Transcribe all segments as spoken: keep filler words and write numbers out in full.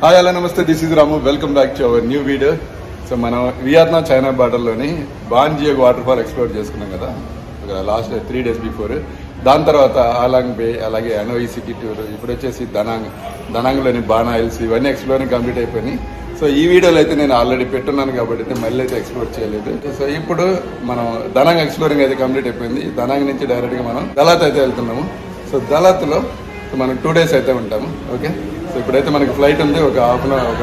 Hi, hello, namaste. This is Ramu. Welcome back to our new video. So, mana Vietnam China border loni Ban Giang waterfall explore chestunnam kada. Last three days before. Daan tarvata Alang Bay, alage Hanoi city tour, ippudu chesi Danang, Danang loni Ban Hills ivanni explore complete ayipoyini. So, ee video lo aithe nenu already pettunnanu kabatti malli aithe explore cheyaledu. So, ippudu mana Danang exploring aithe complete ayipoyindi. Danang nunchi direct ga mana Dalat aithe veltunnamu. So, Dalat lo mana two days aithe untamu. Okay. So, we have a flight in two hours. We have a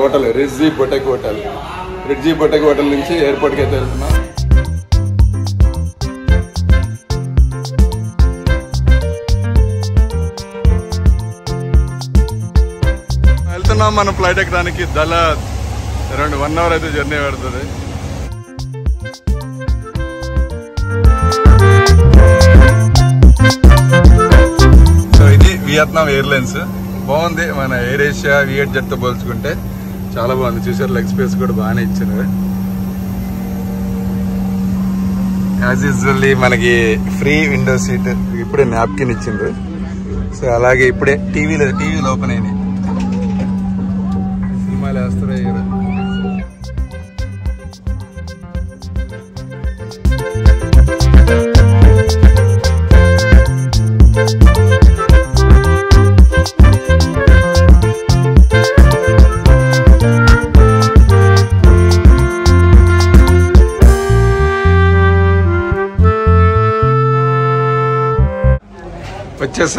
hotel, Ritzy Boutique Hotel. Ritzy Boutique Hotel is the airport. We have a flight in Dalat. Around one hour journey. Vietnam Airlines. Bond Air Asia, Viet Jet to Bulls Gunte, Chalaban, future leg space good ban each other. As usually, Managi free window seat, you put a napkin each other. So, Alagi put a TV, the TV will open in it. My last three.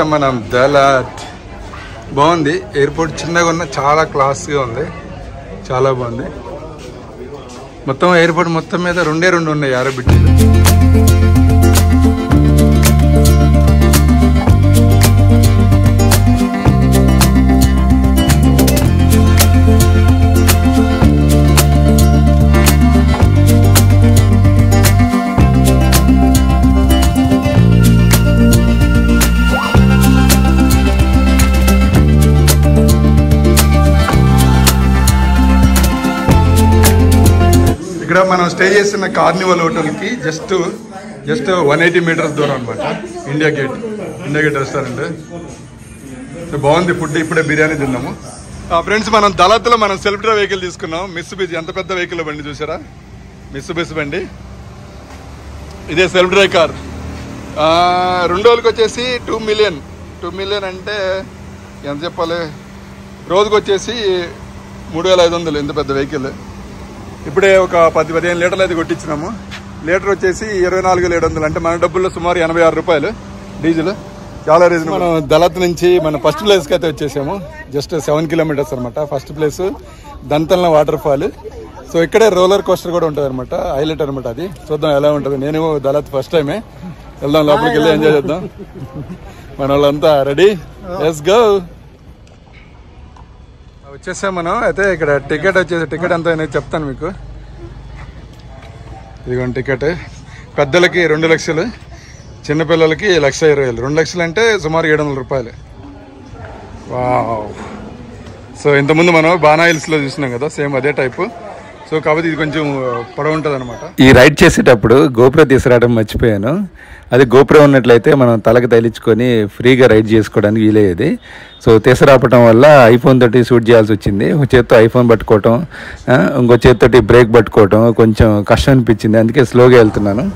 Manam Dalat Bondi airport Chinagona Chala class on the Chala Bondi Matam airport Matame the Runde Rundone I stay in a carnival hotel just to just one hundred eighty meters door on India Gate. India Gate restaurant. So bound the food ippude biryani tinnamu. Ah friends manam Dalat lo manam self drive vehicle teeskunnam. Mitsubishi anta pedda vehicle bandi chusara. Mitsubishi bandi. Ide self drive car. Ah rendu rojuku vachesi two million. two million ante em cheppale rojuku vachesi three thousand five hundred enta pedda vehicle. Now we have to get a letter. We have to get a letter. We have to get a letter. We have to get a letter. Just seven kilometers. First place is Dantan Waterfall. So, here is a roller coaster. I have to get a So, I have to get a letter first time. I have to ready? Let's go! వచ్చేసామను అయితే ఇక్కడ ticket వచ్చేసి ticket అంతా నేను చెప్తాను మీకు ఇదిగోండి ticket పెద్దలకి రెండు లక్షలు చిన్నపిల్లలకి లక్ష ఇరవై వేలు రెండు లక్షలు అంటే సుమారు ఏడు వందల రూపాయలు వావ్ సో ఇంత ముందు మనం బానాయిల్స్ లో చూసినాం కదా సేమ్ అదే టైప్ సో కాబట్టి ఇది కొంచెం పొడవు ఉంటదన్నమాట ఈ రైడ్ చేసేటప్పుడు గోప్రో తీసుకురావడం మర్చిపోయాను అది గోప్రో ఉన్నట్లయితే మనం తలకు తగిలించుకొని ఫ్రీగా రైడ్ చేసుకోవడానికి వీలయ్యేది సో తీసుకురావడం వల్ల ఐఫోన్ తోటి షూట్ చేయాల్సి వచ్చింది ఒక చేత్తో ఐఫోన్ పట్టుకోవటం ఇంకో చేత్తోటి బ్రేక్ పట్టుకోవటం కొంచెం కష్టం అనిపించింది అందుకే స్లోగా వెళ్తున్నాను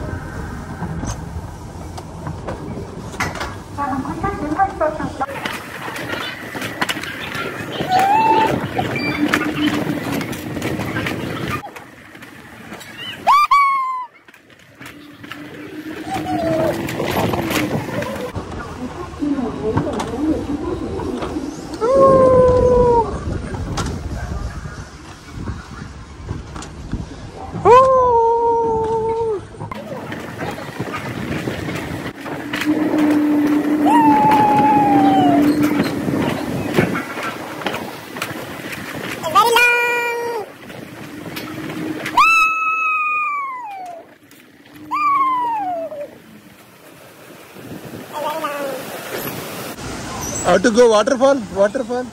How to go waterfall? Waterfall.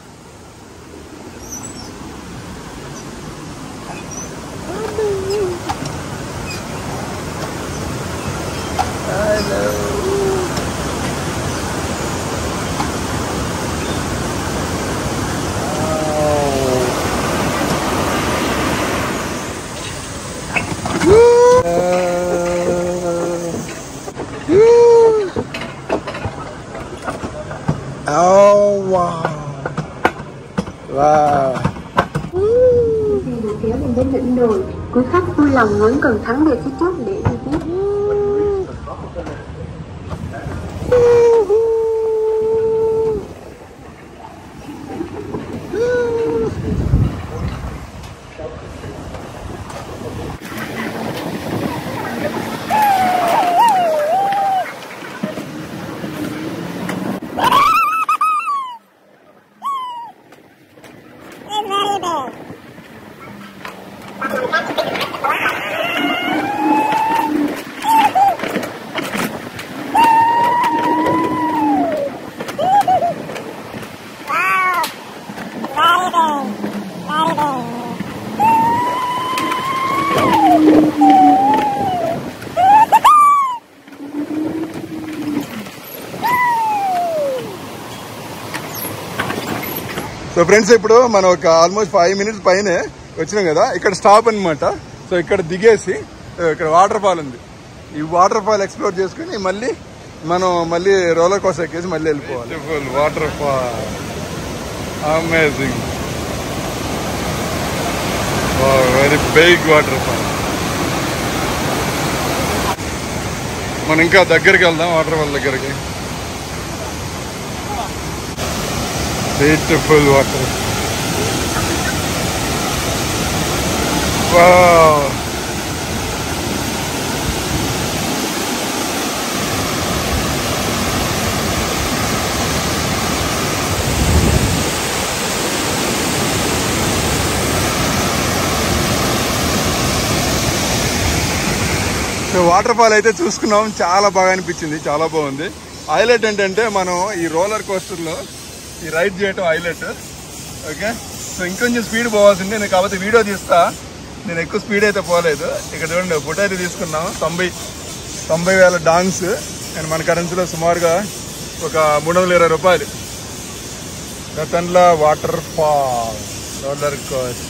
Hello. Oh wow. Wow. Đi về phía mình đến đỉnh đồi, quý khách vui lòng ngẩng cần thắng về phía trước để đi tiếp. So friends, now we have almost five minutes here. We have stopped here. So we have a waterfall here. This waterfall explore and we have a roller coaster. Beautiful waterfall. Amazing. Wow, very big waterfall. We have a waterfall here. Beautiful water. Wow. So waterfall అయితే చూసుకున్నాం, చాలా బాగా అనిపించింది, చాలా బాగుంది. Highlight ఏంటంటే మనం ఈ రోలర్ కోస్టర్ లో ఈ రైడ్ చేయటం హైలైట్. ఓకే, సో ఇంకొంచెం స్పీడ్ పోవాల్సింది నేను, కాకపోతే వీడియో తీస్తా. నేను ఎక్కువ స్పీడ్ అయితే పోలేదు. ఇక్కడ చూడండి, ఫోటో అయితే తీసుకున్నాము. తొంభై తొంభై వేల డాంగ్స్ అండ్ మన కరెన్సీలో సుమారుగా ఒక మూడు వందల ఇరవై రూపాయలు రతన్లా water fall roller coast.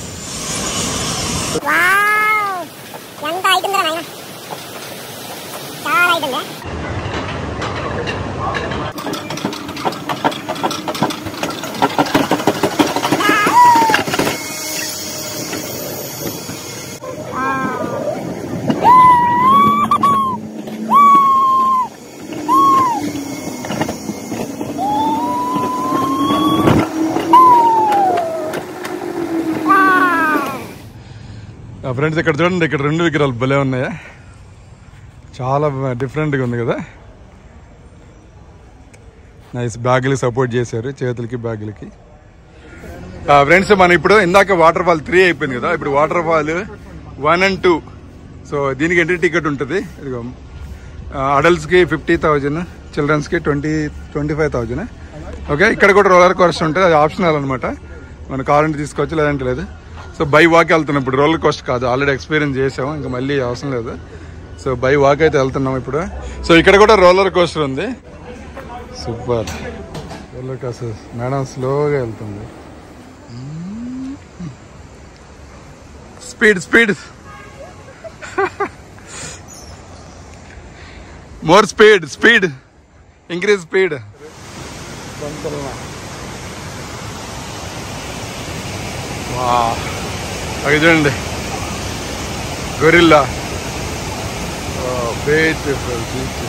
Friends ఇక్కడ చూడండి, ఇక్కడ రెండు విగ్రహాలు భలే ఉన్నాయా, చాలా డిఫరెంట్గా ఉంది కదా. నైస్, బ్యాగులకి సపోర్ట్ చేశారు, చేతులకి బ్యాగులకి. ఫ్రెండ్స్ మనం ఇప్పుడు ఇందాక వాటర్ ఫాల్ త్రీ అయిపోయింది కదా, ఇప్పుడు water fall one and two. So దీనికి ఎంట్రీ టికెట్ ఉంటుంది. ఇదిగో అడల్ట్స్కి ఫిఫ్టీ థౌజండ్, చిల్డ్రన్స్కి twenty twenty five thousand okay. ఇక్కడ కూడా రోలర్ కోస్టర్ ఉంటుంది, అది ఆప్షనల్ అనమాట. మనం కార్ అంటే తీసుకోవచ్చు, లేదంటే లేదు. సో బై వాక్ వెళ్తున్నాం ఇప్పుడు, రోలర్ కోస్ట్ కాదు, ఆల్రెడీ ఎక్స్పీరియన్స్ చేసాము, ఇంకా మళ్ళీ అవసరం లేదు. సో బై వాక్ అయితే వెళ్తున్నాం ఇప్పుడు. సో ఇక్కడ కూడా రోలర్ కోస్టర్ ఉంది, సూపర్ రోలర్ కోస్టర్. మేడం స్లోగా వెళ్తుంది, speed speed more speed speed increase speed. అక్కడ చూడండి గొరిల్లా, బ్యూటిఫుల్ బ్యూటిఫుల్.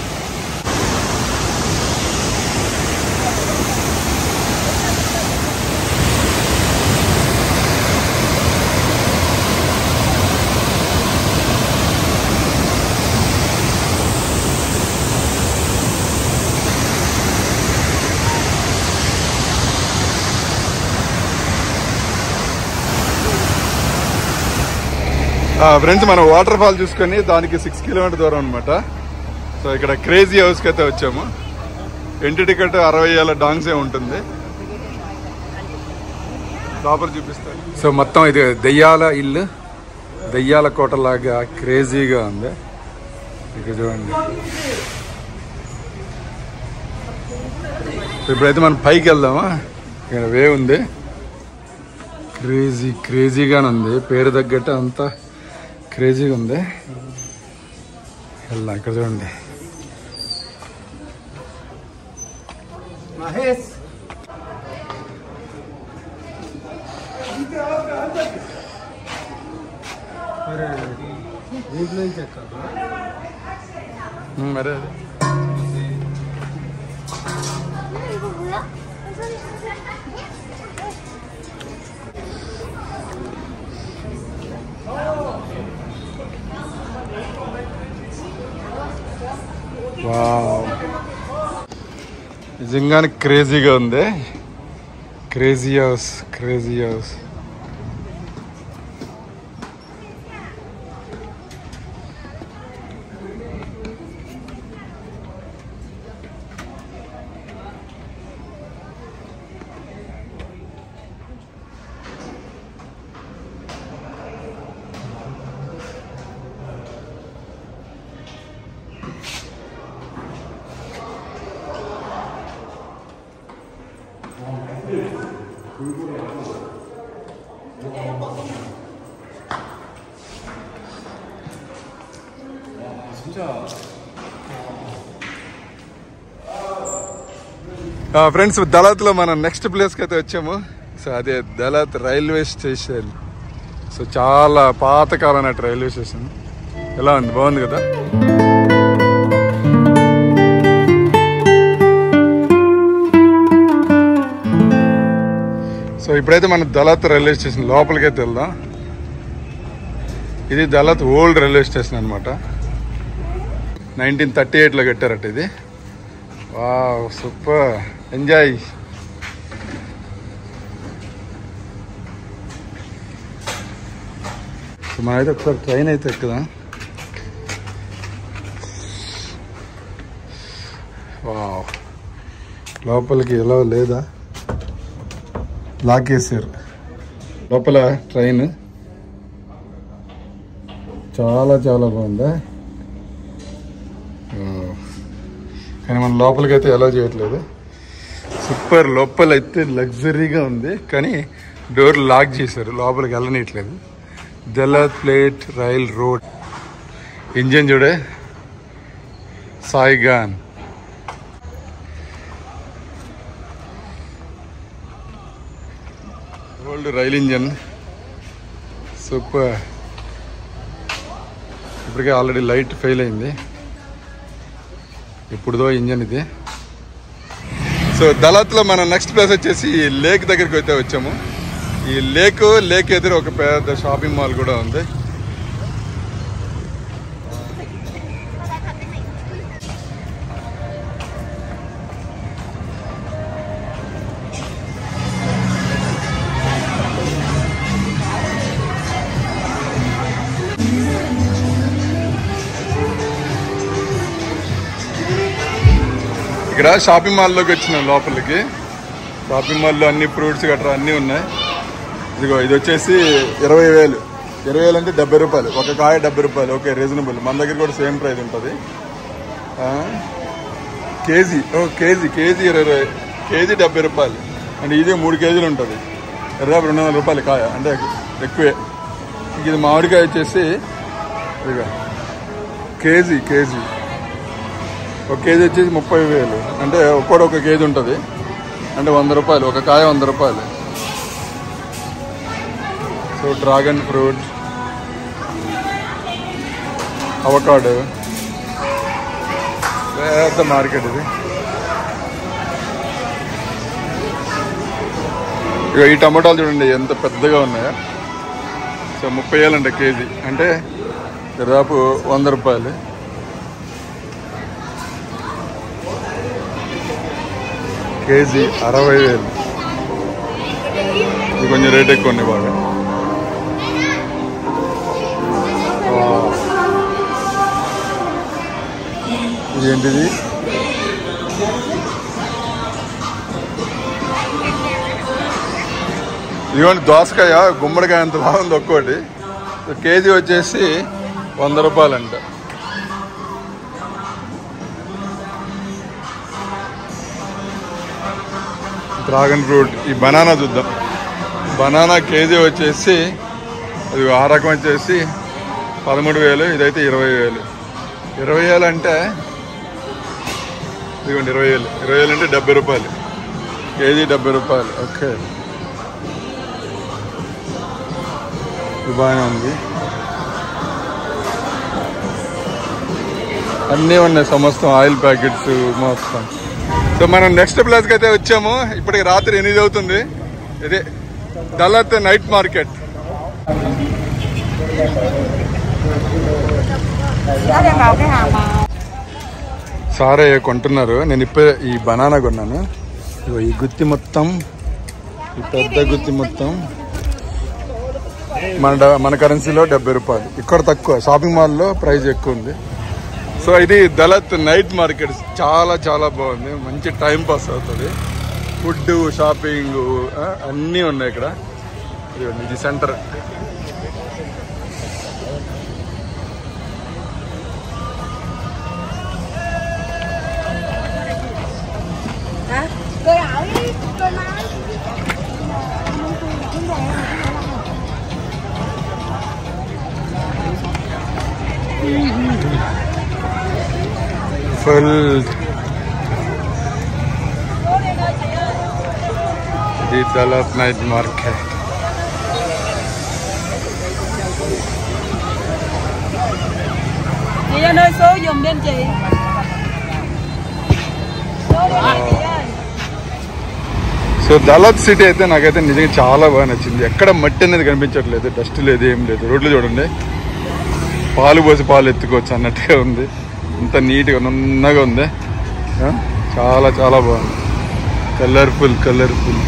ఫ్రెండ్స్ మనం వాటర్ ఫాల్ చూసుకొని దానికి సిక్స్ కిలోమీటర్ దూరం అనమాట. సో ఇక్కడ క్రేజీ హౌస్కి అయితే వచ్చాము. ఎంట్రీ టికెట్ అరవై ఏళ్ళ డాంగ్సే ఉంటుంది. లోపల చూపిస్తాను. సో మొత్తం ఇది దెయ్యాల ఇల్లు, దెయ్యాల కోటలాగా క్రేజీగా ఉంది. ఇక్కడ చూడండి, ఇప్పుడైతే మనం పైకి వెళ్దామా. ఇక్కడ వే ఉంది, క్రేజీ క్రేజీగానే ఉంది, పేరు తగ్గట్టు అంతా క్రేజీగా ఉంది. వెళ్దాం, ఇక్కడ చూడండి Wow. It's a crazy gun there. Crazy house, crazy house. Uh, friends, with Dalat lo mana next place kaithe vachamu. So ade Dalat railway station. So chaala paata kalana railway station. Ela undi bagundi kada. So ippudaithe mana Dalat railway station lopaliki aithe veldam. Idi Dalat old railway station anamata. nineteen thirty-eight lo kettaru idi. Wow, super. Enjoy. So my idea for train is that. Wow. Local ki allow leda. Lock is here. Local train. Chala chala banda. కానీ మనం లోపలికి అయితే అలా చేయట్లేదు. Super లోపల అయితే లగ్జరీగా ఉంది, కానీ డోర్ లాక్ చేశారు, లోపలికి వెళ్ళనీయట్లేదు. Dalat plate railroad engine చూడే Saigon. Old rail engine super. ఇప్పటికే ఆల్రెడీ లైట్ ఫెయిల్ అయింది, ఇప్పుడుదో ఇంజన్ ఇది. సో దళాత్లో మన నెక్స్ట్ ప్లేస్ వచ్చేసి లేక్ దగ్గరికి అయితే వచ్చాము. ఈ లేక్ లేక్ ఎదురు ఒక పెద్ద షాపింగ్ మాల్ కూడా ఉంది. ఇక్కడ షాపింగ్ మాల్లోకి వచ్చినాం. లోపలికి షాపింగ్ మాల్లో అన్ని ఫ్రూట్స్ గట్రా అన్నీ ఉన్నాయి. ఇదిగో ఇది వచ్చేసి ఇరవై వేలు ఇరవై వేలు అంటే డెబ్బై రూపాయలు ఒక కాయ, డెబ్బై రూపాయలు. Okay, reasonable. మన దగ్గర కూడా సేమ్ ప్రైస్ ఉంటుంది. కేజీ ఓ కేజీ కేజీ ఇరవై కేజీ డెబ్బై రూపాయలు అంటే ఇది మూడు కేజీలు ఉంటుంది. దాదాపు రెండు వందల రూపాయలు కాయ, అంటే ఎక్కువే. ఇది మామిడికాయ వచ్చేసి ఇదిగో కేజీ కేజీ ఒక కేజీ వచ్చేసి ముప్పై వేలు అంటే ఒక్కోటి ఒక కేజీ ఉంటుంది, అంటే వంద రూపాయలు ఒక కాయ, వంద రూపాయలు. సో డ్రాగన్ ఫ్రూట్, అవకాడో, పెద్ద మార్కెట్ ఇది. ఇక ఈ టమాటాలు చూడండి ఎంత పెద్దగా ఉన్నాయో. సో ముప్పై వేలు అండి కేజీ, అంటే దాదాపు వంద రూపాయలు. కేజీ అరవై వేలు, ఇది కొంచెం రేట్ ఎక్కువ ఉంది బాగా. ఇదేంటిది ఇదిగోండి దోసకాయ, గుమ్మడికాయ అంత బాగుంది ఒక్కోటి. కేజీ వచ్చేసి వంద రూపాయలు అంట. డ్రాగన్ ఫ్రూట్, ఈ బనానా చూద్దాం. బనానా కేజీ వచ్చేసి అది ఆ రకం వచ్చేసి పదమూడు వేలు, ఇదైతే ఇరవై వేలు. ఇరవై వేలు అంటే ఇదిగోండి ఇరవై వేలు ఇరవై వేలు అంటే డెబ్బై రూపాయలు కేజీ, డెబ్బై రూపాయలు. ఓకే, ఇది బాగానే ఉంది. అన్నీ ఉన్నాయి సమస్తం ఆయిల్ ప్యాకెట్స్ మొత్తం. సో మనం నెక్స్ట్ ప్లేస్కి అయితే వచ్చాము. ఇప్పటికి రాత్రి ఎనిమిది అవుతుంది. ఇది దళత్ నైట్ మార్కెట్. సారయ్య కొంటున్నారు. నేను ఇప్పే ఈ బనానా కొన్నాను. ఈ గుత్తి మొత్తం, ఈ పెద్ద గుత్తి మొత్తం మన మన కరెన్సీలో డెబ్బై రూపాయలు. ఇక్కడ తక్కువ, షాపింగ్ మాల్లో ప్రైస్ ఎక్కువ ఉంది. సో ఇది దళత్ నైట్ మార్కెట్. చాలా చాలా బాగుంది, మంచి టైం పాస్ అవుతుంది. ఫుడ్, షాపింగ్ అన్నీ ఉన్నాయి ఇక్కడ. ఇది centre. The Dalat Night Market. Chị cho nơi số dùng đi chị. So Dalat city అయితే నాకైతే నిజంగా చాలా బాగా నచ్చింది. ఎక్కడ మట్టి అనేది కనిపించట్లేదు, డస్ట్ లేదు, ఏం లేదు. రోడ్లు చూడండి, పాలు పోసి పాలు ఎత్తుకోవచ్చు అన్నట్టుగా ఉంది. ఇంత నీట్గా నున్నగా ఉంది. చాలా చాలా బాగుంది, కలర్ఫుల్ కలర్ఫుల్.